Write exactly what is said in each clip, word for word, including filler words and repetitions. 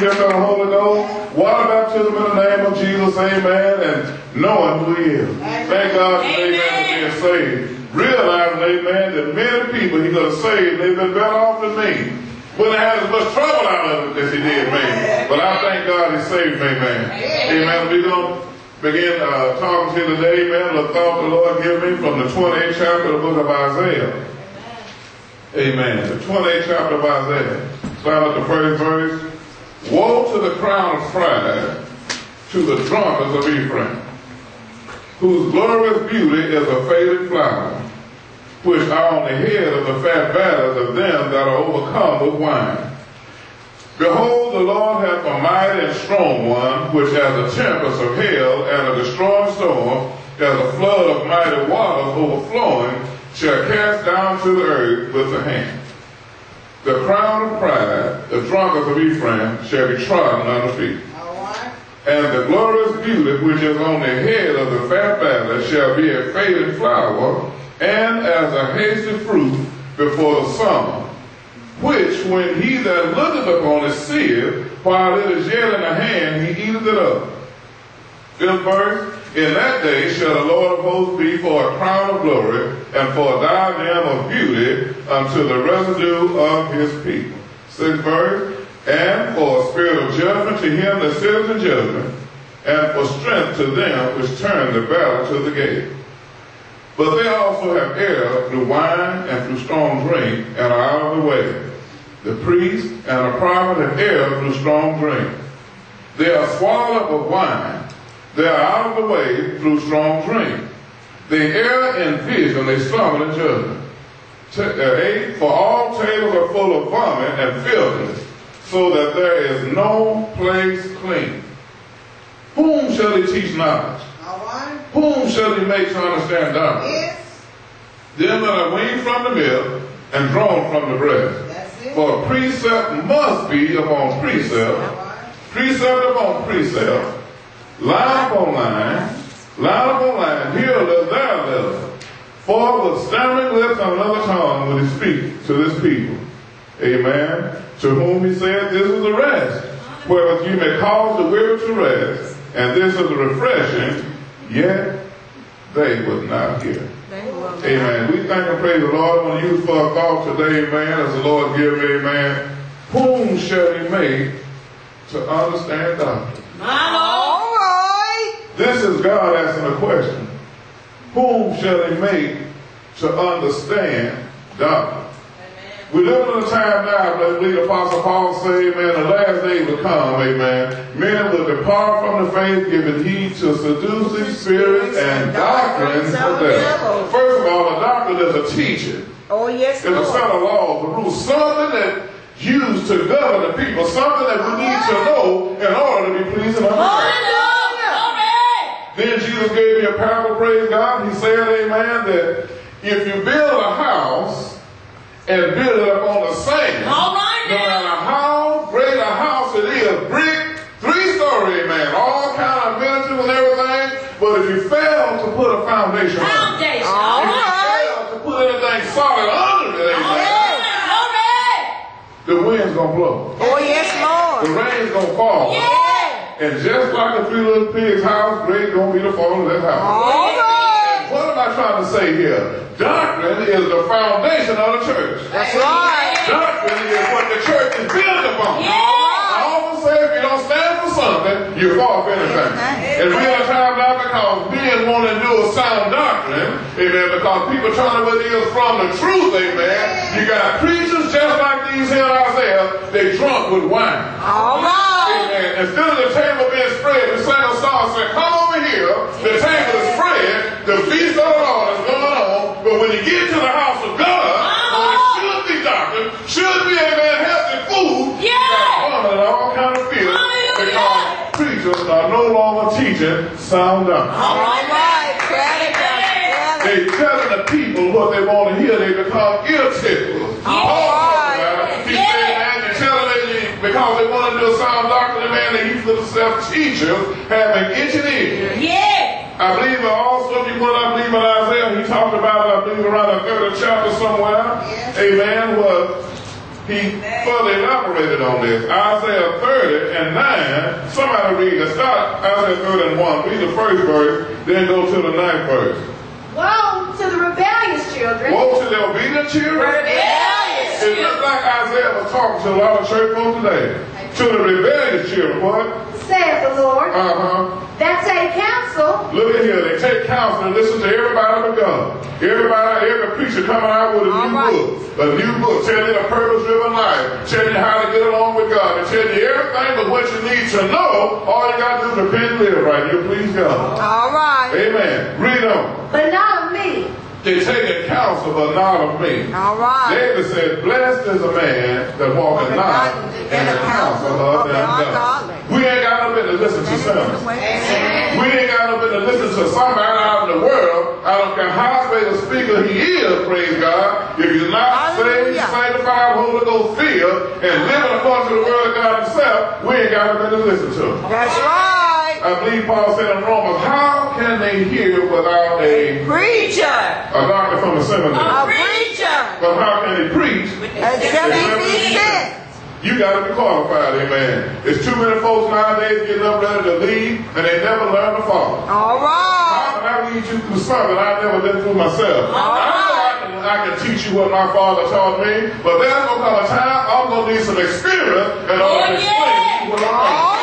gift of the Holy Ghost, water baptism in the name of Jesus, amen, and knowing who He is. Thank God for amen for being saved. Realizing, amen, that many people He could have saved, they've been better off than me. Wouldn't have had as much trouble out of it as He did me. But I thank God He saved me, amen. Amen. We're going to begin uh, talking to you today, amen. The thought the Lord gave me from the twenty-eighth chapter of the book of Isaiah. Amen. The twenty-eighth chapter of Isaiah. Start at the first verse. Woe to the crown of pride, to the drunkards of Ephraim, whose glorious beauty is a faded flower, which are on the head of the fat batters of them that are overcome with wine. Behold, the Lord hath a mighty and strong one, which as a tempest of hail and a destroying storm, as a flood of mighty waters overflowing, shall cast down to the earth with the hand. The crown of pride, the drunkards of Ephraim, shall be trodden under feet. And the glorious beauty which is on the head of the fat batter shall be a faded flower, and as a hasty fruit before the summer, which when he that looketh upon it seeth, while it is yet in the hand, he eateth it up. Fifth verse. In that day shall the Lord of hosts be for a crown of glory, and for a diadem of beauty unto the residue of his people. Sixth verse. And for a spirit of judgment to him that sitteth in judgment, and for strength to them which turn the battle to the gate. But they also have erred through wine and through strong drink, and are out of the way. The priest and the prophet have erred through strong drink. They are swallowed up of wine. They are out of the way through strong drink. They err in vision, they stumble in judgment. Eight, for all tables are full of vomit and filthiness, so that there is no place clean. Whom shall he teach knowledge? Whom shall he make to understand doctrine? Yes. Them that are weaned from the milk and drawn from the breast. For precept must be upon precept, precept upon precept, line upon line, line upon line, here a little, there a little. For with stammering lips and another tongue will he speak to this people. Amen. To whom he said, this is the rest, wherewith you may cause the weary to rest, and this is the refreshing. Yet they would not hear. Amen. We thank and praise the Lord. I want to use for a thought today, amen, as the Lord give me, amen. Whom shall he make to understand doctrine? All right. This is God asking a question. Whom shall he make to understand doctrine? We live in a time now, that we, the Apostle Paul said, amen, the last day will come, amen. Men will depart from the faith, giving heed to seducing spirits and doctrines of devils. First of all, a doctrine is a teacher. Oh, yes, Lord. It's a set of laws, a rule, something that used to govern the people, something that we need to know in order to be pleasing unto God. Then Jesus gave me a parable, praise God. He said, amen, that if you build a house and build it up on the sand, all right, no matter how great a house it is, brick, three-story, man, all kind of ventures and everything, but if you fail to put a foundation, foundation. on it, if right. you fail to put anything solid under it, all right. All right. the wind's going to blow. Oh, yes, Lord. The rain's going to fall. Yeah. And just like a few little pig's house, great going to be the fall of that house. All right. What am I trying to say here? Doctrine is the foundation of the church. That's right. Doctrine is what the church is built upon. Yeah. I always say if you don't stand for something, you fall for anything. And we are tired now because men want to do a sound doctrine, amen, because people trying to believe from the truth, amen. You got preachers just like these here in Isaiah, they drunk with wine. All right. Amen. Instead of the table being spread, the saint of stars said, come over here, the table is spread. The feast of the Lord is going on, but when you get to the house of God, where it should be doctrine, should be, amen, healthy food, yeah. you got honor and all kind of feelings because preachers are no longer teaching sound doctrine. All right, right. They telling the people what they want to hear. They become ear ticklers. All right. He said, man, they telling them because they want to do a sound doctrine, man, they heap themselves teachers having itching ears. Yeah. I believe also, if you want, I believe in Isaiah, he talked about it, I believe around the third chapter somewhere, yes. amen, where He further elaborated on this. Isaiah thirty and nine, somebody read it. Start Isaiah thirty and one, read the first verse, then go to the ninth verse. Woe to the rebellious children. Woe to the obedient children. Rebellious children. It looks like Isaiah was talking to a lot of church folks today. To the rebellious children, what? Saith the Lord. Uh-huh. That take counsel. Look at here, they take counsel and listen to everybody but God. Everybody, every preacher coming out with a All new right. book. A new book telling you a purpose-driven life, telling you how to get along with God, and telling you everything but what you need to know. All you got to do is repent and live right. You please God. All right. Amen. Read on. But not of me. They take counsel, but not of me. All right. David said, blessed is a man that walketh not in the counsel of the ungodly. We ain't got no business to listen to sermons. We ain't got no business to listen to somebody out in the world. I don't care how great a speaker he is, praise God. If you're not saved, sanctified, Holy Ghost filled, and living according to the word of God himself, we ain't got no business to listen to him. That's right. I believe Paul said in Romans, how can they hear without a preacher? A doctor from a seminary. A preacher. But how can they preach? Except they be sent. You got to be qualified, amen. There's too many folks nowadays getting up ready to leave, and they never learn to follow. All right. How can I lead you through something I never did through myself? All right. I know I can, I can teach you what my father taught me, but there's going to come a time I'm going to need some experience and all this thing. All right.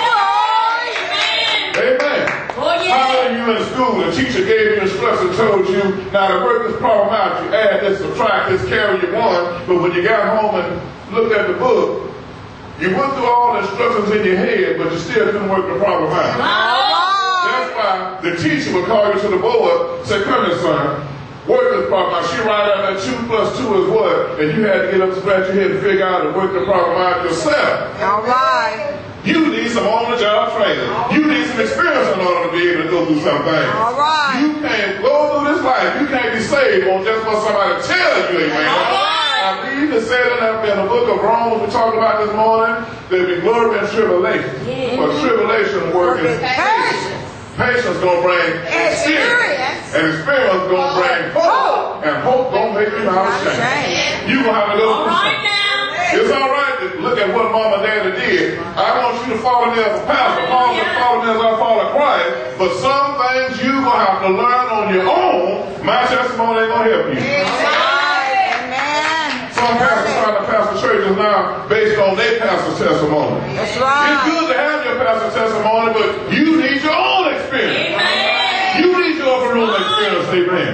How many of you in school, the teacher gave you instruction, told you, now to work this problem out, you add this, subtract this, carry your one, but when you got home and looked at the book, you went through all the instructions in your head, but you still couldn't work the problem out. That's why the teacher would call you to the board, say, come here, son, work this problem out. She write out that two plus two is what, and you had to get up to scratch your head and figure out and work the problem out yourself. All right. You need some on-the-job training. You need some experience in order to be able to go through some things. All right. You can't go through this life. You can't be saved on just what somebody tells you, amen. All right. I believe it said in the book of Romans we talked about this morning, there'll be glory and tribulation. Yeah. But tribulation working patience. Patience going to bring experience. And experience going to bring hope. And hope going to make you out of shame. You're going to have to go through something. It's all right to look at what mom and daddy did. I want you to follow me as a pastor. Follow me, follow me as I follow Christ. But some things you're going to have to learn on your own. My testimony ain't going to help you. Amen. Some pastors try to pastor churches now based on their pastor's testimony. That's right. It's good to have your pastor's testimony, but you need your own experience. Amen. You need your own experience, amen.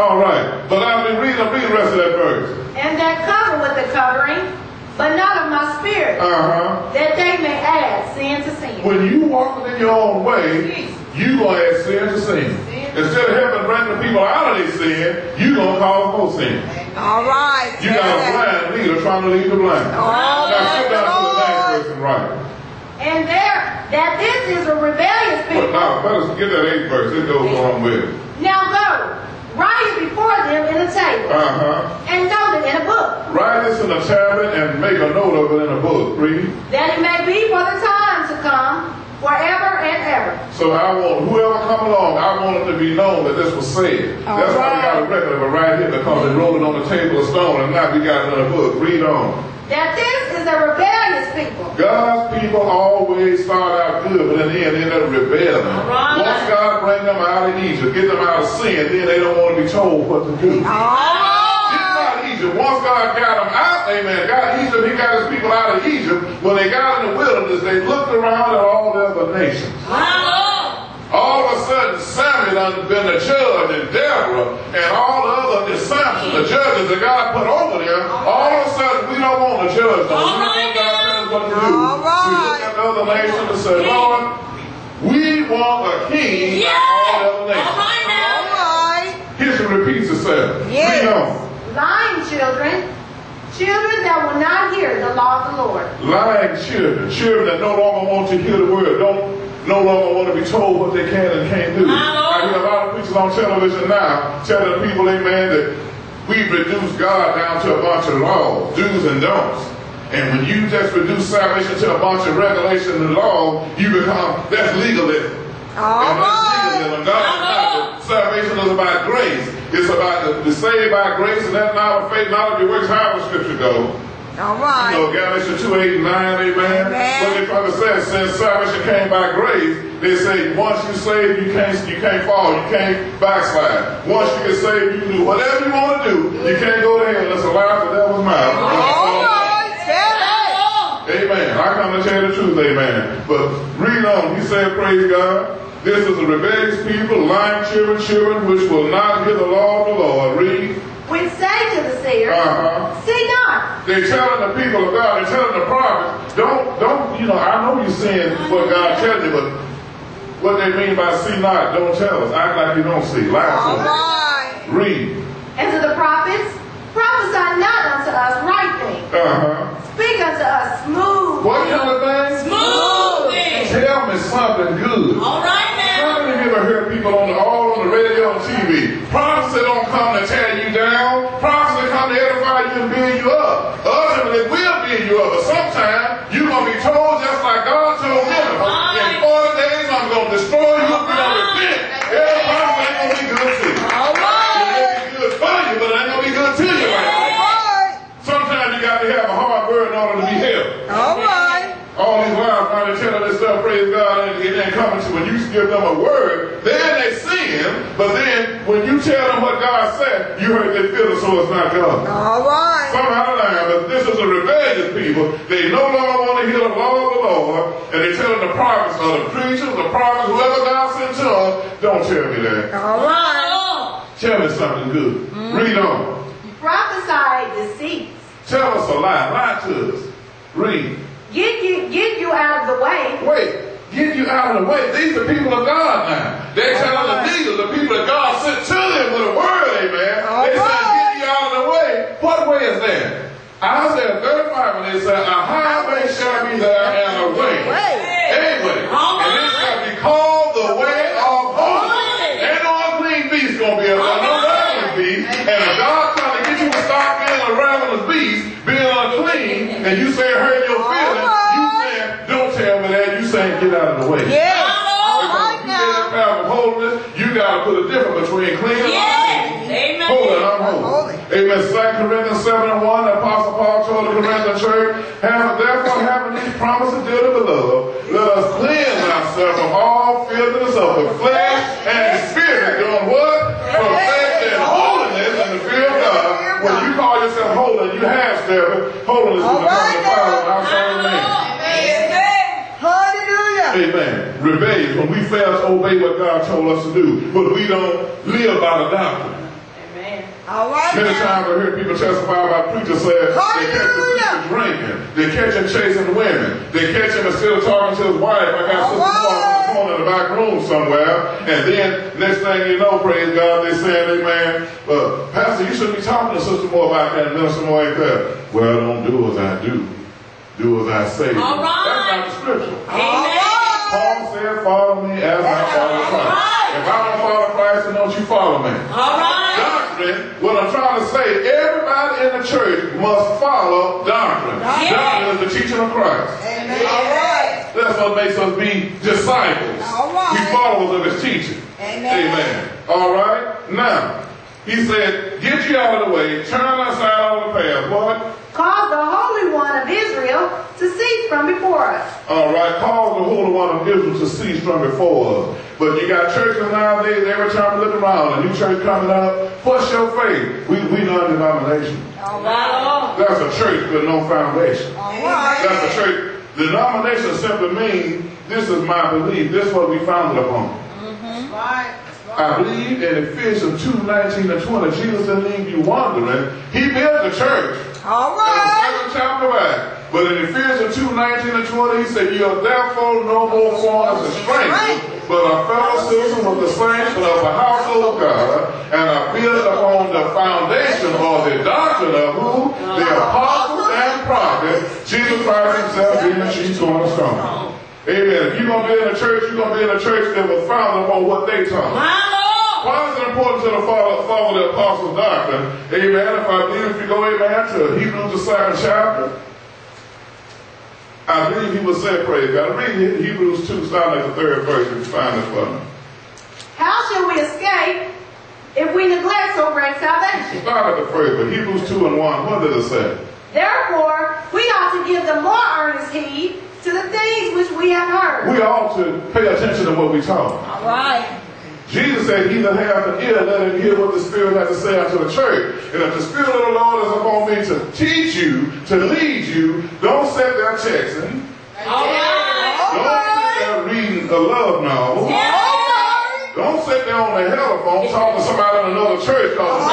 All right. But I'll be reading, read the rest of that verse. And that cover with the covering, but not of my spirit, uh-huh. that they may add sin to sin. When you walk in your own way, you're going to add sin to sin. sin. Instead of helping bring the people out of their sin, you're going to cause more sin. All right. You got a blind leader trying to lead the blind. All right. Now sit down to the last person, right? And there, that this is a rebellious people. But now, let us get that eighth verse. It goes on with. Now go. Write it before them in a table, uh-huh. and note it in a book. Write this in a tablet and make a note of it in a book. Read. That it may be for the time to come, forever and ever. So I want whoever come along, I want it to be known that this was said. All That's right. Why we got a record of it right here, because they wrote it on the table of stone, and now we got it in a book. Read on. That this is a rebellious people. God's people always start out good, but in the end, they end up rebelling. Right. Once God brings them out of Egypt, get them out of sin, then they don't want to be told what to do. Oh. It's not Egypt. Once God got them out, amen, got Egypt, he got his people out of Egypt. When they got in the wilderness, they looked around at all the other nations. Wow. All of a sudden, Samuel had been a judge, and Deborah, and all the other Samson, the judges that God put over them. All of a sudden, we don't want to judge them. All we don't right want to do. All right. We look at the other nation and say, Lord, we want a king yes. like all the other nations. All right. Now. All right. History repeats itself. Yes. Read on. Lying children. Children that will not hear the law of the Lord. Lying children. Children that no longer want to hear the word. Don't. No longer want to be told what they can and can't do. I hear a lot of preachers on television now telling people, amen, that we've reduced God down to a bunch of laws, do's and don'ts. And when you just reduce salvation to a bunch of regulations and laws, you become, that's legalism. All and that's legalism. God's not, salvation is about grace. It's about the, the saved by grace and that not of faith, not of your works, however scripture goes. All right. You know, Galatians two, eight, and nine, amen. Amen. What they probably said, since salvation came by grace, they say once you saved, you can't you can't fall, you can't backslide. Once you get saved, you can do whatever you want to do. You can't go to hell. That's a lie for the devil's mouth. All right, tell it. Amen. I come to tell you the truth, amen. But read on. He said, praise God. This is a rebellious people, lying children, children, which will not hear the law of the Lord. Read. When Satan is there, uh-huh. see not. They're telling the people of God, they're telling the prophets, don't, don't, you know, I know you're saying what God tells you, but what they mean by see not, don't tell us. Act like you don't see. Lie to us. Right. Read. And to the prophets, prophesy not unto us right things. Uh-huh. Speak unto us smooth. What kind of things? Smooth things. Tell me something good. All right. Ever heard people on the, all on the radio and T V? Prophecy don't come to tear you down. Prophecy come to edify you and build you up. Ultimately, we'll build you up, but sometimes you're going to be told just like God told them. In forty days, I'm going to destroy you. You're going to repent. Yeah, prophecy ain't going to be good to you. All right. It may be good for you, but it ain't going to be good to you. Right? All right. Sometimes you got to have a hard word in order to be helped. All right. All these wives trying to tell this stuff, praise God, and it ain't coming to you. When you give them a word, then they sin, but then when you tell them what God said, you hurt their feelings, so it's not God. All right. Somehow or another, but this is a rebellious people. They no longer want to hear the law of the Lord, and they're telling the prophets, or the preachers, the prophets, whoever God sent to us, don't tell me that. All right. Tell me something good. Mm. Read on. Prophesy deceits. Tell us a lie. Lie to us. Read. Get you, get you out of the way. Wait. Get you out of the way. These are people of God now. They're telling the leaders, the people that God sent to them with a word, amen. They said, get you out of the way. What way is that? Isaiah thirty-five, and they said, a highway shall be there and a way. A way. And it shall be called the way of holiness. Ain't no unclean beast going to be about no ravenous beast. And if God trying to get you to stop being a ravenous beast, being unclean, and you say, hurt your feelings, you said, don't tell me that. You saying, get out of the way. Yeah. You gotta put a difference between clean and unclean. Yes. Holy and unholy. Amen. Second Corinthians seven and one, the Apostle Paul told the Corinthian church, have therefore having these promises dear to the beloved, let us cleanse ourselves from all filthiness of the flesh and the spirit, doing what? Perfection and holiness in the fear of God. When you call yourself holy, you have seven. Holiness is the power of God. I'm sorry, amen. Amen. Rebellious, when we fail to obey what God told us to do, but we don't live by the doctrine. Amen. All right. Many times I hear people testify about preachers saying they catch the preacher drinking, they catch him chasing women, they catch him instead of talking to his wife. I got sister on in the back room somewhere, and then next thing you know, praise God, they saying, amen, uh, Pastor, you should be talking to Sister Moore about that, and Minister Moore ain't there. Well, don't do as I do, do as I say. All right. That's not the scripture. Amen. Paul said, follow me as I follow Christ. Right. If I don't follow Christ, then don't you follow me. All right. Doctrine, what I'm trying to say, everybody in the church must follow doctrine. Yes. Doctrine is the teaching of Christ. Amen. All right. That's what makes us be disciples. All right. We followers of his teaching. Amen. Amen. All right. Now, he said, get you out of the way, turn us out of the path. What? Call the Holy One of Israel to cease from before us. All right, call the Holy One of Israel to cease from before us. But you got churches nowadays, every time we look around, a new church coming up, what's your faith? We we non-denominational. All right. That's a church with no foundation. All right. That's a church. Denomination simply means, this is my belief, this is what we founded upon. Mm-hmm. Right. I believe in Ephesians two, nineteen and twenty, Jesus didn't leave you wandering. He built the church. All right. In the seventh chapter of Acts. But in Ephesians two, nineteen and twenty, he said, you are therefore no more born as a stranger, but a fellow citizen of the saints and of the household of God, and are built upon the foundation or the doctrine of who? The apostles and prophets, Jesus Christ himself being the chief cornerstone. Amen. If you're going to be in a church, you're going to be in a church that was founded upon what they taught. Why is it important to the follow, follow the apostles' doctrine? Amen. If I believe, if you go, amen, to Hebrews, the second chapter, I believe he was said, praise God. Read Hebrews two, starting at the third verse, if you find it for me. How shall we escape if we neglect so great salvation? Start at the first, but Hebrews two and one, what did it say? Therefore, we ought to give the more earnest heed to the things which we have heard. We ought to pay attention to what we taught. All right. Jesus said, he that hath an ear, let him hear what the Spirit has to say unto the church. And if the Spirit of the Lord is upon me to teach you, to lead you, don't sit there texting. All right. Don't sit there reading the love novel. Yeah. Don't sit there on the telephone talking to somebody in another church because it's not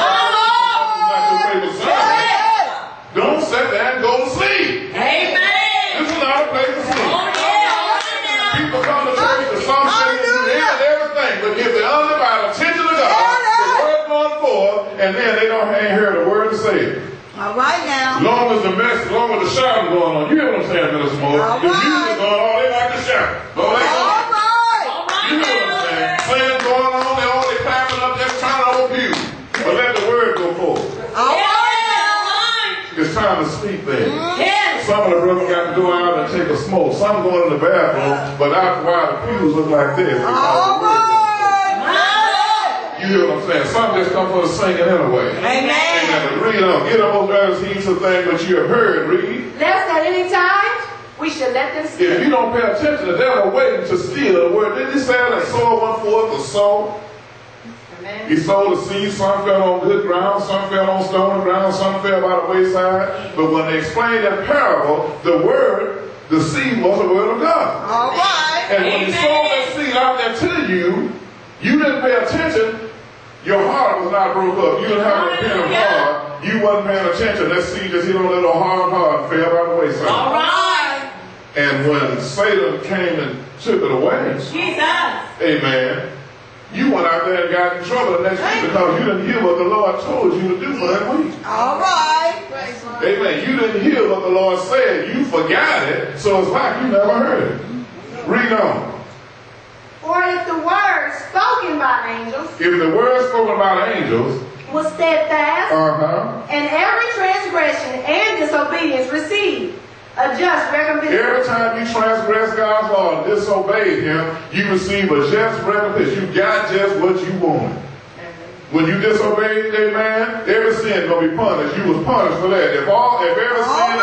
your favorite Sunday. Don't sit there and go to sleep. Amen. This is not a place to sleep. Oh, yeah. People come to church to some things and everything, but give the undivided attention to God, the word going forth, and then they don't ain't hear the word to say. All right now. As long as the mess, as long as the shouting going on, you hear what I'm saying, Mister Moore? The music going on, they like to shout. All right. All right. You know what I'm saying? Playing going on, they're only clapping up, they're trying to help you. But let the word go forth. All right. It's time to sleep, baby. Yes. Some of the brothers got to go out and take a smoke. Some going in the bathroom, but after a while the pews look like this. All right. You hear what I'm saying? Some just come for the singing anyway. Amen. And to read on. Get on those heeds of things that you have heard. Read. Lest at any time we should let them steal. If you don't pay attention to that, they're waiting to steal. Where did he say that soil went forth to sow? Amen. He sowed the seed. Some fell on good ground. Some fell on stony ground. Some fell by the wayside. But when they explained that parable, the word, the seed was the word of God. All right. And when he sowed that seed out there to you, you didn't pay attention. Your heart was not broke up. You didn't have a repentant heart. You wasn't paying attention. Let's see, just hit on a little hard heart and fell by the wayside. All right. And when Satan came and took it away, Jesus. Amen. You went out there and got in trouble the next week because you didn't hear what the Lord told you to do for that week. All right. Amen. You didn't hear what the Lord said. You forgot it. So it's like you never heard it. Read on. Or if the word spoken by angels, if the word spoken by angels was steadfast, uh-huh, and every transgression and disobedience received a just recompense. Every time you transgress God's law and disobey Him, you receive a just recompense. You got just what you wanted. When you disobeyed that man, every sin gonna be punished. You was punished for that. If all, if every sin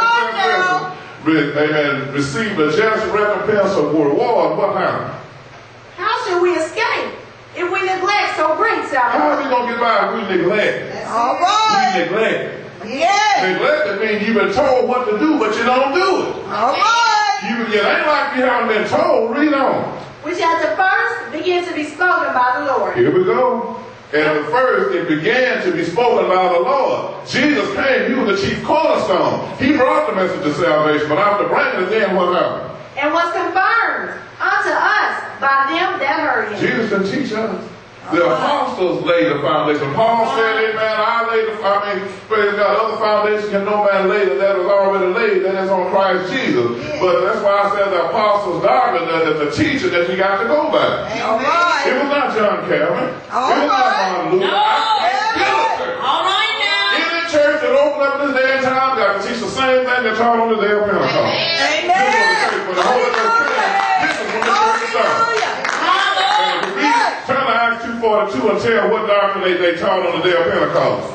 is transgressed, amen, received a just recompense of reward, what happened? How should we escape if we neglect so great salvation? How are we going to get by if we neglect? That's all right. We neglect. Yes. Neglect means you've been told what to do, but you don't do it. All right. You, it ain't like you haven't been told. Read on. Which at the first began to be spoken by the Lord. Here we go. And at the first it began to be spoken by the Lord. Jesus came. He was the chief cornerstone. He brought the message of salvation. But after bringing it, then what happened? And was confirmed unto us by them that heard him. Jesus didn't teach us. The apostles laid the foundation. Paul said, amen, I laid the foundation. I mean, praise God, other foundation can no man lay that was already laid, that is on Christ Jesus. Yeah. But that's why I said the apostles' doctrine, that the teacher that you got to go by. Right. It was not John Calvin. All it was right. not John Luther. No. All right now. Any church that opened up this day and time got to teach the same thing that taught on the day of Pentecost. Amen. Amen. This is when the church started. Turn to Acts two forty-two and tell what doctrine they, they taught on the day of Pentecost.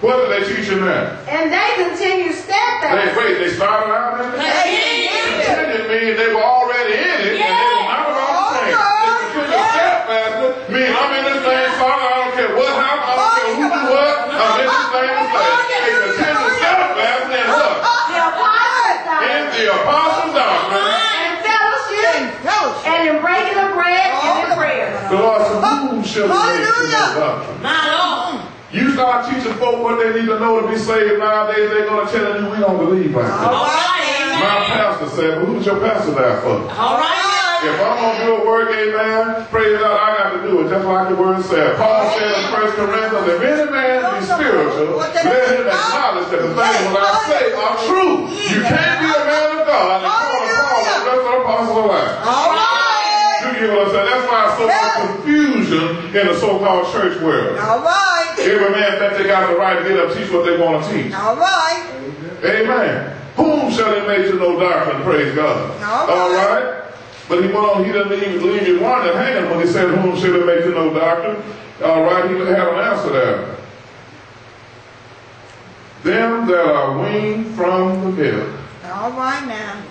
What did they teach them that? And they continued steadfast. They, wait, they started out in it? They did. It means they were already in it, yeah, and they were not about to change. They continued yeah. steadfast. Mean I'm in this thing, Father, I don't care what happened, I don't care who do what, I'm in this thing. They continued steadfast and what? The apostles' doctrine. And the apostles' doctrine. And fellowship. And in breaking of bread. The Lord said, who shall be saved from this doctrine? My Lord. You start teaching folk what they need to know to be saved nowadays, they're going to tell you we don't believe like that. All right, my pastor said, well, who's your pastor there for? All right. If I'm going to do a work, amen, praise God, I got to do it, just like the word said. Paul said in First Corinthians, if any man be spiritual, let him acknowledge that the things that I say are true. You can't be a man of God and call the Paul and the rest of the apostles alive. All right. That's why so much confusion in the so-called church world. All right. Every man thinks they got the right to get up and teach what they want to teach. All right. Amen. Whom shall they make to know doctrine? Praise God. All right. All right. But he went on, he didn't even leave you wondering hanging when he said, whom shall they make to know doctrine? All right. He had an answer there. them that are weaned from the milk. All right now.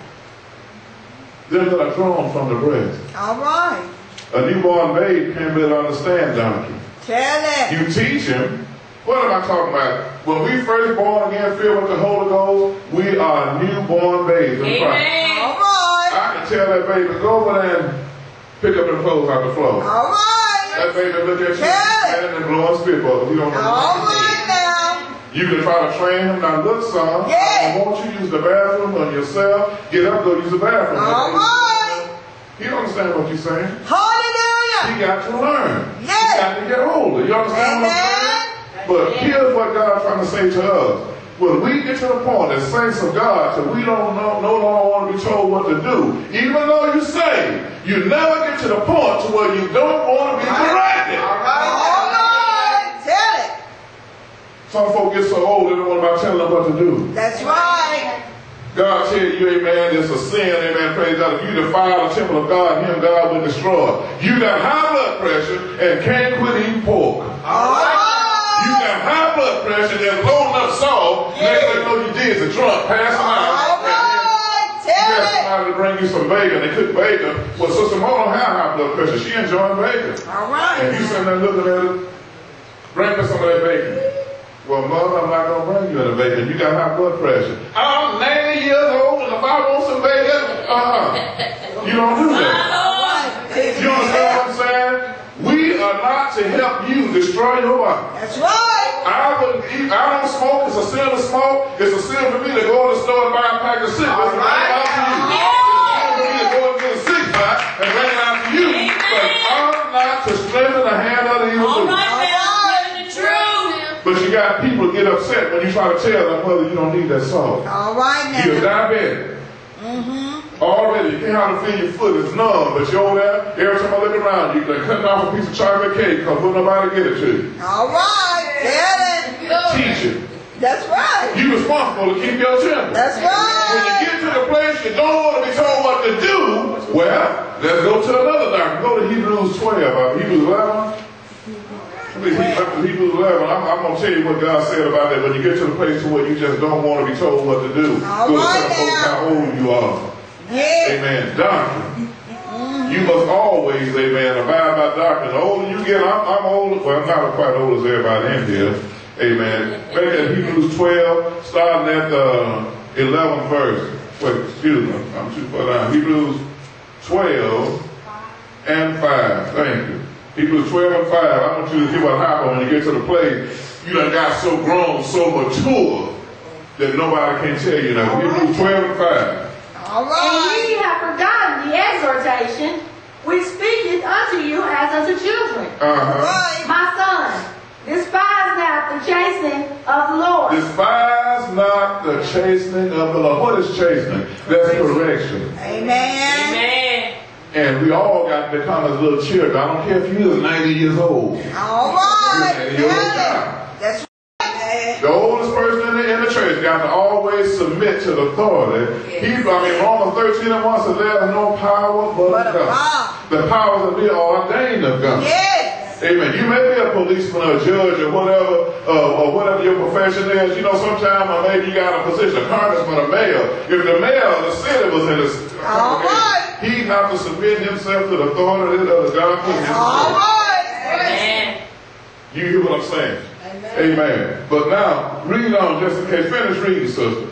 Them that are drawn from the breast. All right. A newborn babe can't really understand doctrine. Tell it. You teach him. What am I talking about? When we first born again, filled with the Holy Ghost, we are newborn babes in Amen. Christ. All right. I can tell that baby, go over there and pick up the clothes out the floor. All right. That baby look at you and then blow a spitball. You don't know. All right now. You can try to train him. Now look, son, yes. I want you to use the bathroom on yourself. Get up, go use the bathroom. All right. He don't understand what you're saying. Hallelujah. He got to learn. Yes. He got to get older. You understand Amen. What I'm saying? But here's what God is trying to say to us. When we get to the point that saints of God, that we don't know, no longer want to be told what to do, even though you say, you never get to the point to where you don't want to be corrected. All right, tell it. Some folk get so old they don't want about telling them what to do. That's right. God tell you, amen, it's a sin, amen, praise God. If you defile the temple of God, him, God will destroy. You got high blood pressure and can't quit eating pork. All right. You got high blood pressure that's low enough salt, next thing you know you did is a drunk, pass them out. All right, tell me. You got somebody to bring you some bacon, they cook bacon. Well, Sister Mo don't have high blood pressure, she enjoying bacon. All right. And you sitting there looking at it, bring me some of that bacon. Well, mother, I'm not going to bring you any bacon, you got high blood pressure. I'm ninety years old and if I want some bacon, uh-uh. You don't do that. You understand what I'm saying? We are not to help you destroy your body. That's right. I would eat, I don't smoke. It's a sin to smoke. It's a sin for me to go to the store and buy a pack of cigarettes. It's right out to you. It's for me to go and get a six pack and bring it out to you. Amen. But I'm not to strengthen the hand of the evil doer. All right, that's the truth. But you got people get upset when you try to tell them, mother, you don't need that salt. All right, now. You're diabetic. Mm-hmm. Already, you can't hardly feel your foot, it's numb, but you're over there, every time I look around you, they're cutting off a piece of chocolate cake because will nobody get it to you. All right, tell it. Teach it. That's right. You're responsible to keep your children. That's right. When you get to the place you don't want to be told what to do, well, let's go to another doctor. Go to Hebrews twelve, Hebrews eleven. Hebrews eleven, I'm, I'm going to tell you what God said about that. When you get to the place where you just don't want to be told what to do, all go right to folks how old you are. Yeah. Amen. Doctrine. Mm-hmm. You must always, amen, abide by doctrine. The older you get, I'm, I'm older. Well, I'm not quite old as everybody in here. Amen. Back at Hebrews twelve, starting at the eleventh verse. Wait, excuse me. I'm too far down. Hebrews twelve and five. Thank you. Hebrews twelve and five. I want you to give a hop on when you get to the place. You done got so grown, so mature, that nobody can tell you now. Hebrews twelve and five. All right. And ye have forgotten the exhortation which speaketh unto you as unto children. Uh-huh. Right. My son, despise not the chastening of the Lord. Despise not the chastening of the Lord. What is chastening? That's correction. Amen. Amen. And we all got to become as little children. I don't care if you're ninety years old. All right. You're a ninety year old. That's right. The oldest person in the, in the church got to always submit to the authority. Yes. He, I mean, Romans thirteen and one says there is no power but, but God. Power. The powers that be are ordained of God. Yes. Amen. You may be a policeman or a judge or whatever, uh, or whatever your profession is. You know, sometimes or maybe you got a position, a congressman, a mayor. If the mayor of the city was in the all right. He have to submit himself to the authority of the God. All right. Amen. You hear what I'm saying? Amen. Amen. But now, read on just in case. Finish reading, sister.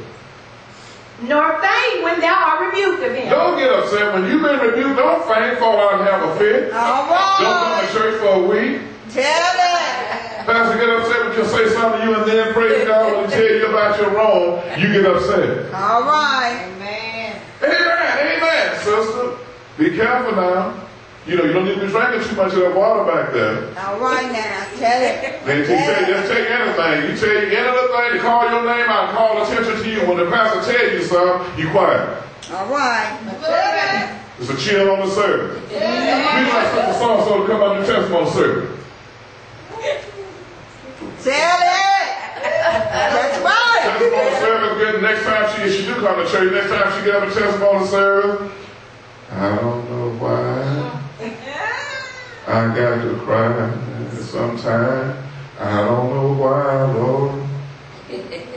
Nor faint when thou art rebuked of him. Don't get upset. When you've been rebuked, don't faint, fall out and have a fit. All right. Don't go to church for a week. Tell it. Pastor, get upset when you say something to you and then praise God when he tell you about your wrong. You get upset. All right. Amen. Amen. Amen, sister. Be careful now. You know, you don't need to be drinking too much of that water back there. All right now, tell it. They tell you, just take anything. You tell you any little thing, they call your name out, call attention to you. When the pastor tells you something, you quiet. All right. Tell it. It's a chill on the service. We like Sister So-and-so to come out and do testimony service. Tell it. That's right. Testimony service, good. Next time she, she do come to church, next time she get up a testimony service, I don't know why. I got to cry sometimes. I don't know why, Lord.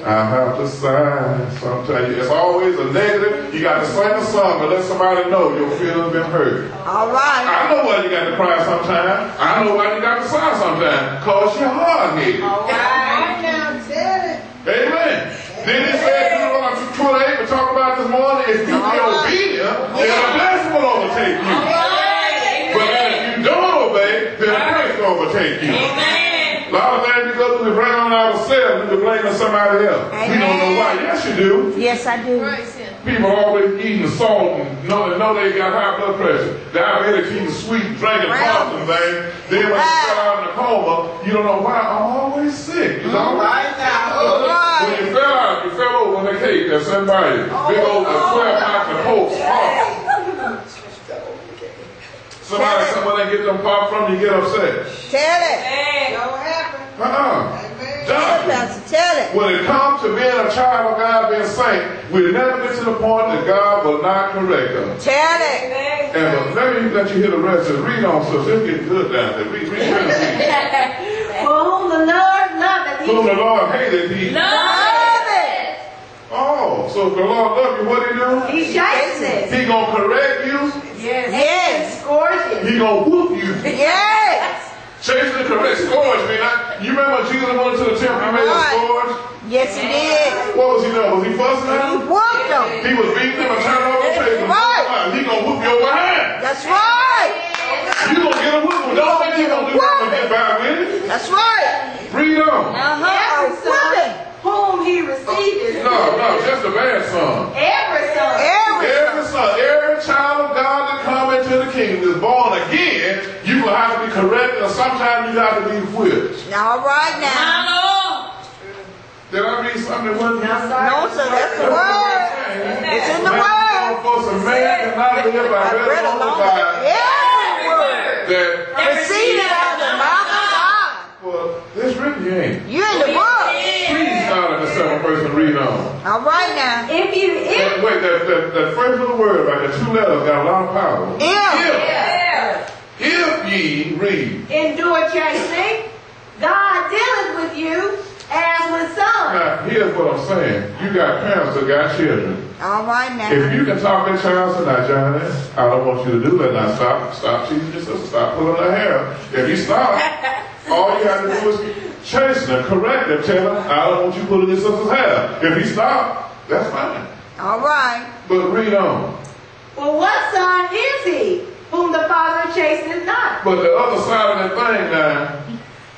I have to sign. Sometimes it's always a negative. You got to sing a song and let somebody know your feelings been hurt. All right. I know why you got to cry sometimes. I know why you got to sigh sometimes. Cause you're hard headed. All right. Now tell it. Amen. Then it said, you know what I'm twenty-eight we talking about this morning. If you be obedient, then a blessing will overtake you. All right. But if you don't obey, then a curse will overtake you. Amen. A lot of things we go through, we bring on ourselves, we blame on somebody else. Amen. We don't know why. Yes, you do. Yes, I do. People always eating salt and know, know they got high blood pressure. Diabetic eating sweet, drinking pop and things. Then when you start out in a coma, you don't know why. I'm always sick. You know? Right now. Right. When you fell out, you fell over on the cake at somebody. Oh, big old twelve-pack and host. Somebody, somebody get them pop from you, get upset. Tell it. Hey, don't happen. Uh-uh. Don't. Tell it. When it comes to being a child of God, being saint, we never get to the point that God will not correct us. Tell it. And uh, let me let you hear the rest of it. Read on, so it's getting good down there. Read, read, read. For whom the Lord loveth, whom the Lord hateth, he loveth. Oh, so if the Lord loves you, what do he do? He shakes it. He gonna correct you. Yes. Yes. Scourge. He gonna whoop you. Yes. Chase the correct scourge, man. I, you remember Jesus went to the temple and made a scourge? Yes, he did. What was he doing? Was he fussing at him? He whooped him. He was beating him and turning over the table. Right. He gonna whoop your behind. That's right. You gonna get a whoop. Don't think you gonna do nothing in five minutes. That's right. Read on. Uh-huh. Every son whom he received. No, no, just a bad son. Every son. Every, every son. Every child of God the kingdom is born again, you will have to be corrected, or sometimes you have to be whipped. All right now. Did I read something that wasn't? No, sir, that's the word. It's in the word. A man cannot live by bread alone, yeah. Exceeding out of the mouth of God. Well, this written you ain't. You in the book. Please start at the second person. Read on. All right now. If you if wait, wait that, that that first little word right, the two letters got a lot of power. If if, if, if ye read, endure chastening, God dealeth with you as with sons. Now here's what I'm saying. You got parents that got children. All right now. If you can talk that child tonight, Johnny, I don't want you to do that. Now stop stop cheating your sister. Stop pulling her hair. If you stop, all you have to do is chasing her, correct her, tell her, I don't want you pulling your sister's hair. If he stops, that's fine. All right. But read on. Well, what son is he whom the father chasteneth not? But the other side of that thing now,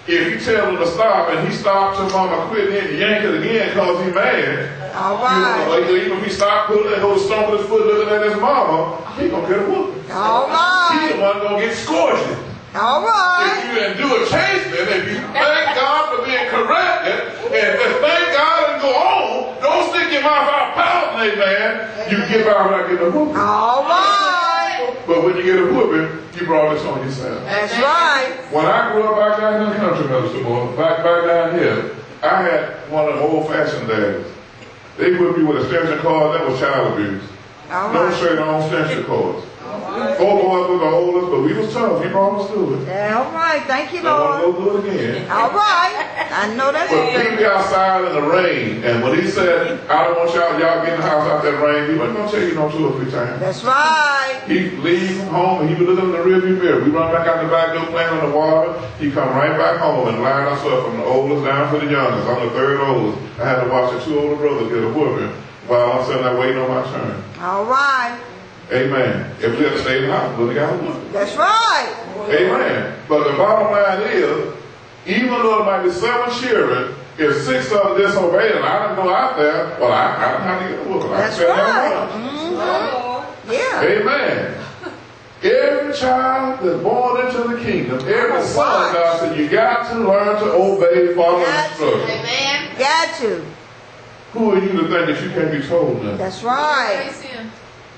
if you tell him to stop and he stops and mama quit and then yank it again because he mad. All right. You know, even if he stopped pulling and go stomping his foot looking at his mama, he going to get a whooping. All right. He's the one going to get scourged. All right. If you didn't do a chasing, if you thank God for being corrected, and if thank God and go on, don't stick your mouth out pouting, man. You give out without getting a whooping. All right. But when you get a whooping, you brought this on yourself. That's right. When I grew up back down in the country, Mister Moore, back back down here, I had one of the old-fashioned dads. They whipped me with a extension cord. That was child abuse. All right. No straight on extension cords. Right. Four boys were the oldest, but we was tough. He brought us to it. Yeah, all right. Thank you, Lord. I want to go good again. All right. I know that's but it. But people outside in the rain, and when he said, I don't want y'all, y'all get in the house out that rain, he wasn't going to tell you no two or three times. That's right. He leave from home, and he would look in the rearview mirror. We run back out the back door playing in the water. He come right back home and lined us up from the oldest down to the youngest. I'm the third oldest. I had to watch the two older brothers get a whooping while I'm sitting there waiting on my turn. All right. Amen. If we had stayed in the house, we would have got one. That's right. Amen. But the bottom line is, even though it might be seven children, if six of them disobeyed, and I don't go out there, well, I, I don't have to get a whooping. That's I right. Mm-hmm. Oh. Yeah. Amen. Every child that's born into the kingdom, every son, God said, you got to learn to obey, follow instructions. Amen. Got to. Who are you to think that you can't be told that? That's right.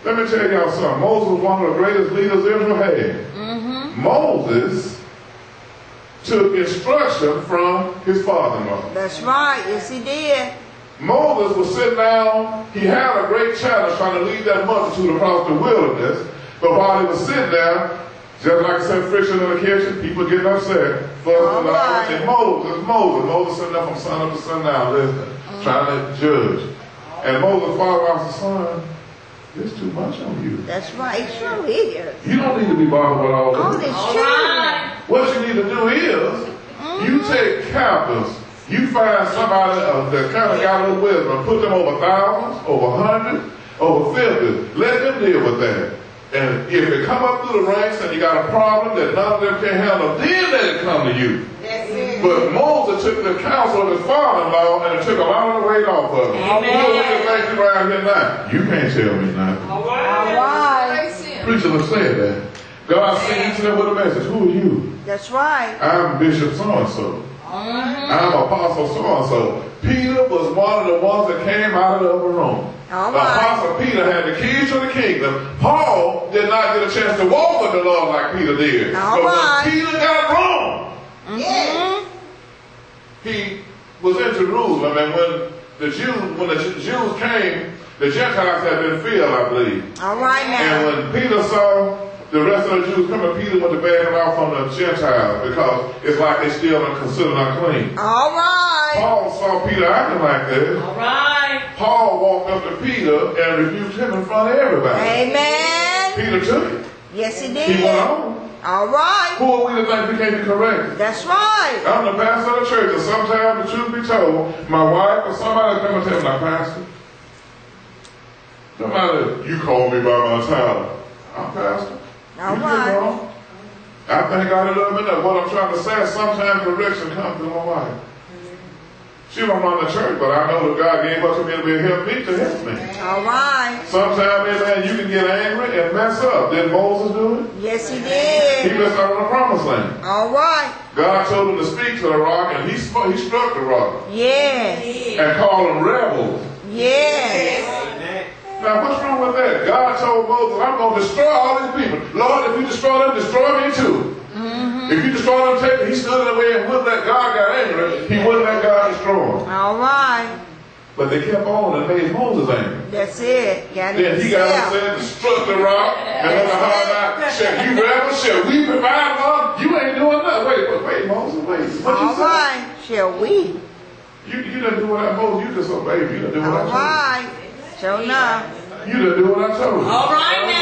Let me tell y'all something. Moses was one of the greatest leaders Israel had. Mm-hmm. Moses took instruction from his father-in-law. That's right. Yes, he did. Moses was sitting down. He had a great challenge trying to lead that multitude across the wilderness. But while he was sitting there, Just like I said, friction on occasion, people getting upset. First, right. and Moses, Moses, Moses sitting up from sun up to sun now, listening, mm. trying to judge. And Moses' father was the son. There's too much on you. That's right. It sure is. You don't need to be bothered with all this. All this all right. What you need to do is, mm-hmm. you take captives. You find somebody uh, that kind of got a little wisdom. Put them over thousands, over hundreds, over fifties. Let them deal with that. And if they come up through the ranks and you got a problem that none of them can handle, then let it come to you. That's it. But Moses took the counsel of his father-in-law and it took a lot of the weight off of him. Amen. You know what you think around here now? You can't tell me nothing. All right. All right. Preacher would say that. God sent you to them with a message. Who are you? That's right. I'm Bishop so-and-so. Mm-hmm. I'm Apostle so-and-so. Peter was one of the ones that came out of the upper room. All right. Apostle Peter had the keys to the kingdom. Paul did not get a chance to walk with the Lord like Peter did. All but right. when Peter got wrong, mm-hmm. he was in Jerusalem, and when the Jews, when the Jews came, the Gentiles had been filled, I believe. All right now. And when Peter saw the rest of the Jews coming, Peter went to bag them off on the Gentiles because it's like they still are considered unclean. All right. Paul saw Peter acting like that. All right. Paul walked up to Peter and rebuked him in front of everybody. Amen. Peter took it. Yes, he did. He went on. All right. Who are we to think we can't be corrected? That's right. I'm the pastor of the church, and sometimes the truth be told, my wife or somebody come and tell me, my pastor, no matter you call me by my title, I'm pastor. All you right. Did wrong. I think I did a little bit of what I'm trying to say. Sometimes correction comes to my wife. She don't run the church, but I know that God gave her to me to help me to help me. All right. Sometimes, man, you can get angry and mess up. Did Moses do it? Yes, he did. He messed up on the promised land. All right. God told him to speak to the rock, and he struck, he struck the rock. Yes. And called them rebels. Yes. Now, what's wrong with that? God told Moses, I'm going to destroy all these people. Lord, if you destroy them, destroy me too. Mm-hmm. If you destroy them, take them. He stood in the way and wouldn't let God got angry. He wouldn't let God destroy them. All right. But they kept on and made Moses angry. That's it. Got it. Then he got upset and struck the rock. And on the hard night, shall you rebel? Shall we provide, Lord? You ain't doing nothing. Wait, wait, wait, Moses, wait. What all you right. Say? Shall we? You, you didn't do what I told you. You just obeyed me. You didn't do what all I told you. Right. Sure enough. You done do what I told you. All right, man.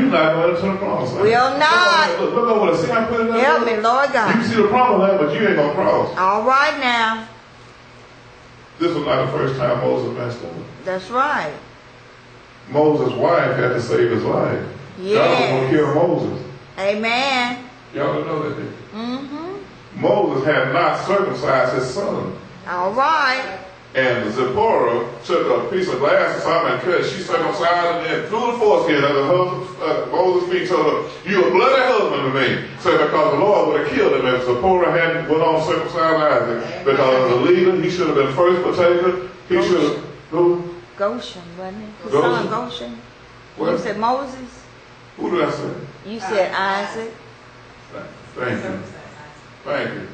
You're not going to the promised land. We'll not. Look, look over there. See how I put it up? Help me, Lord God. You can see the promised land, but you ain't going to cross. All right, now. This was not the first time Moses messed up. That's right. Moses' wife had to save his life. Yes. God was going to kill Moses. Amen. Y'all don't know that, did you? Mm-hmm. Moses had not circumcised his son. All right. And Zipporah took a piece of glass and something and cut. She circumcised him and threw the foreskin under her Moses' feet. Told her, "You a bloody husband to me." Said because the Lord would have killed him if Zipporah hadn't went on circumcised Isaac. Because as a leader, he should have been first partaker. He should have who? Goshen, wasn't it? His Goshen. son Goshen. What? You said Moses. Who did I say? You said Isaac. Thank you. Thank you.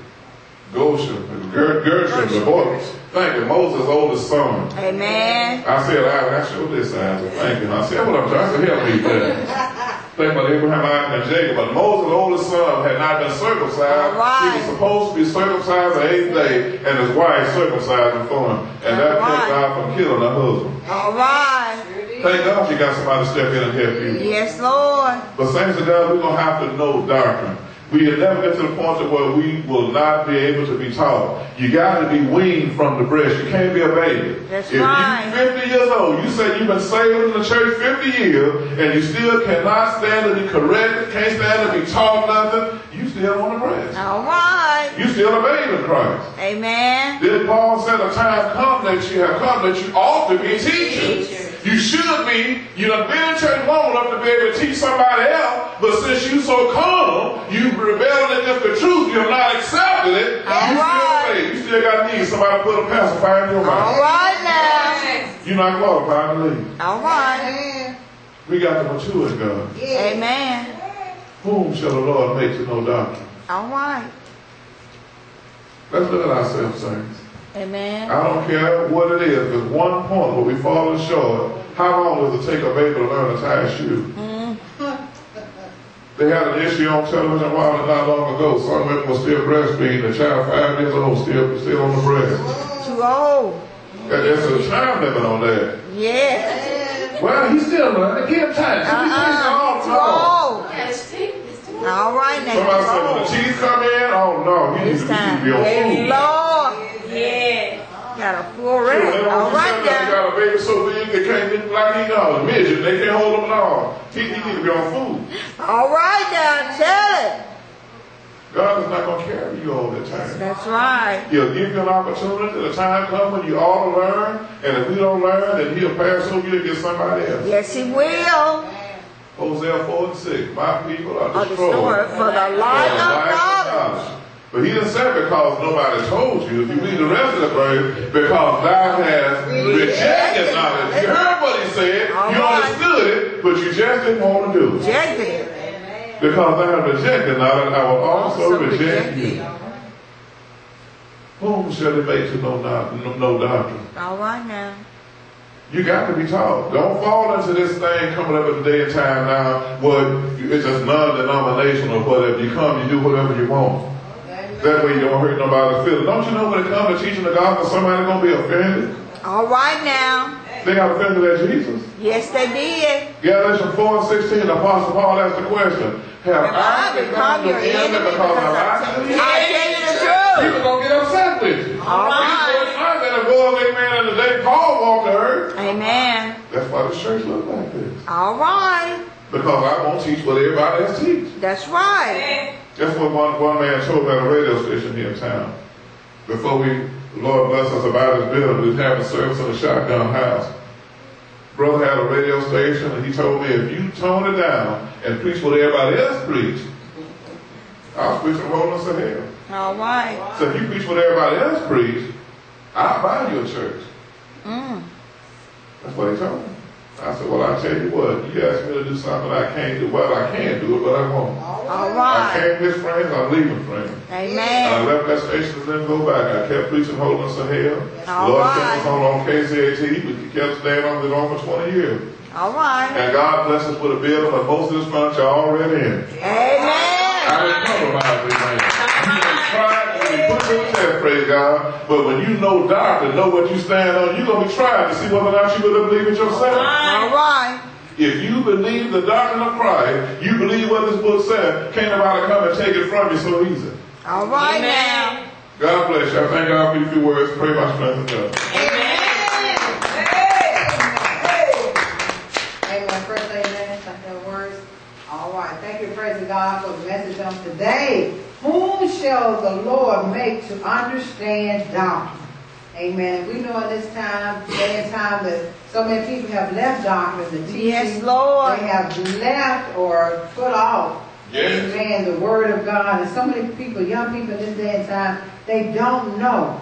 Goshen, Ger Gershon, the boy. Thank you, Moses' oldest son. Amen. I said, I, I showed this Isaac. Thank you. And I said, what I'm trying to help me with. Think about Abraham, Isaac, and Jacob. But Moses' oldest son had not been circumcised. Right. He was supposed to be circumcised the eighth day, and his wife circumcised him for him. And that right. kept God from killing her husband. All right. Thank God you got somebody to step in and help you. Yes, Lord. But thanks to God, we're going to have to know doctrine. We have never get to the point where we will not be able to be taught. You got to be weaned from the breast. You can't be a baby. That's if right. If you're fifty years old, you say you've been saved in the church fifty years, and you still cannot stand to be corrected, can't stand to be taught nothing, you still on the breast. All right. You still a baby in Christ. Amen. Then Paul said, a time come that you have come that you ought to be teachers. Teacher. You should be. You done been in church long enough to be able to teach somebody else, but since you so calm, you rebelled against the truth, you have not accepted it, all you right. still faith. You still got to need somebody to put a pacifier in your mouth. All right now. You're not qualified to lead. All right. We got to mature in God. Yeah. Amen. Whom shall the Lord make to know doctrine? All right. Let's look at ourselves, saints. Amen. I don't care what it is. There's one point where we fall short. How long does it take a baby to learn to tie a shoe? Mm. They had an issue on television a while not long ago. Some women were still breastfeeding. The child five years old still still on the breast. Too old. There's a time limit on that. Yes. Well, he's still running. Give him time. Uh uh. Too old. Yes, it's too old. All right now. Somebody said when the cheese come in, oh no, he needs to be on food. Lord. Yeah. Got a full red. Sure, all right, guys. Got a baby so big they can't even like he does. Midget, they can't hold him at all. He, he needs to be on food. All right, now, tell it. God is not going to carry you all the time. That's right. He'll give you an opportunity. The time comes when you all learn, and if we don't learn, then He'll pass over you to get somebody else. Yes, He will. Hosea four and six. My people are destroyed, destroyed for the lack of knowledge. But He didn't say because nobody told you. If you read the rest of the verse, because thou hast rejected knowledge. You heard what He said. All you right. understood it, but you just didn't want to do it. Rejected it. Because I have rejected knowledge, I will also, also reject, reject you. Right. Whom shall it make to know no, no doctrine? All right now. You got to be taught. Don't fall into this thing coming up in the day and time now where it's just non-denominational, whatever you come, you do whatever you want. That way you don't hurt nobody's feelings. Don't you know when it comes to teaching the gospel, somebody's going to be offended? All right now. They got offended at Jesus. Yes, they did. Galatians four and sixteen, Apostle Paul asked the question, have I become your enemy because I tell you the truth? He was going to get upset with you. All right. He was a man in the day Paul walked the earth. Amen. That's why the church looked like this. All right. Because I won't teach what everybody else teaches. That's right. That's what one, one man told me at a radio station here in town. Before we, the Lord bless us about His building, we'd have a service in the shotgun house. Brother had a radio station, and he told me, if you tone it down and preach what everybody else preach, I'll preach the rollers of hell. All right. So if you preach what everybody else preach, I'll buy you a church. Mm. That's what he told me. I said, well, I tell you what, you asked me to do something I can't do. Well, I can do it, but I won't. All right. I came with friends, I'm leaving friends. Amen. I left that station and didn't go back. I kept preaching holiness of hell. All Lord right. kept us on on K Z A T. We kept staying on it almost twenty years. All right. And God blessed us with a building, but most of this bunch are already in. Amen. I didn't compromise with you. You just tried and you put your test, praise God. But when you know doctrine, know what you stand on, you're going to be trying to see whether or not you really believe it yourself. All right. All right. If you believe the doctrine of Christ, you believe what this book said, can't nobody come and take it from you so easy. All right now. God bless you. I thank God for your few words. Pray my strength to God. Amen. Hey. Amen. First, amen. Thank your words. All right. Thank you, praise God, for the message on today. Whom shall the Lord make to understand doctrine? Amen. We know in this time, day and time, that so many people have left doctrine, the teaching. Yes, Lord. They have left or put off, yes. Amen, the word of God. And so many people, young people in this day and time, they don't know.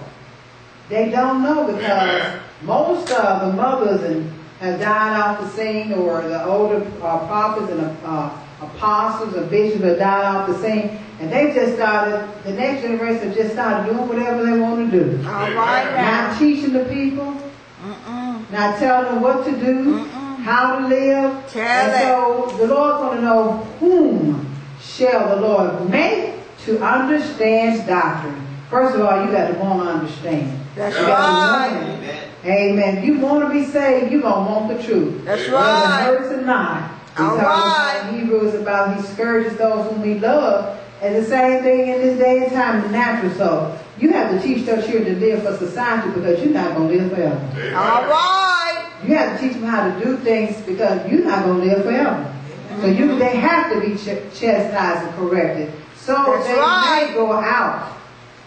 They don't know because amen. Most of the mothers and have died off the scene, or the older uh, prophets and uh, apostles or bishops have died off the scene. And they just started, the next generation just started doing whatever they want to do. All right. Not teaching the people. Mm-mm. Not telling them what to do, mm-mm. how to live. Tell and it. So the Lord's going to know whom shall the Lord make to understand doctrine. First of all, you got to want to understand. That's you right. Amen. Amen. If you want to be saved, you're going to want the truth. That's whether right. Whether it hurts or not. All right. In Hebrews about He scourges those whom He loves. And the same thing in this day and time is natural. So you have to teach your children to live for society because you're not going to live forever. Amen. All right. You have to teach them how to do things because you're not going to live forever. Amen. So you, they have to be ch chastised and corrected. So that's they right. may go out,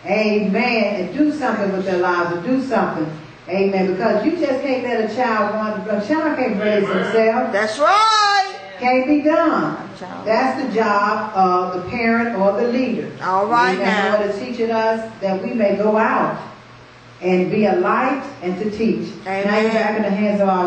amen, and do something with their lives and do something, amen, because you just can't let a child wander. A child can't raise himself. That's right. Can't be done. That's the job of the parent or the leader. All right now. The Lord is teaching us that we may go out and be a light and to teach. Amen. Now you're back in the hands of our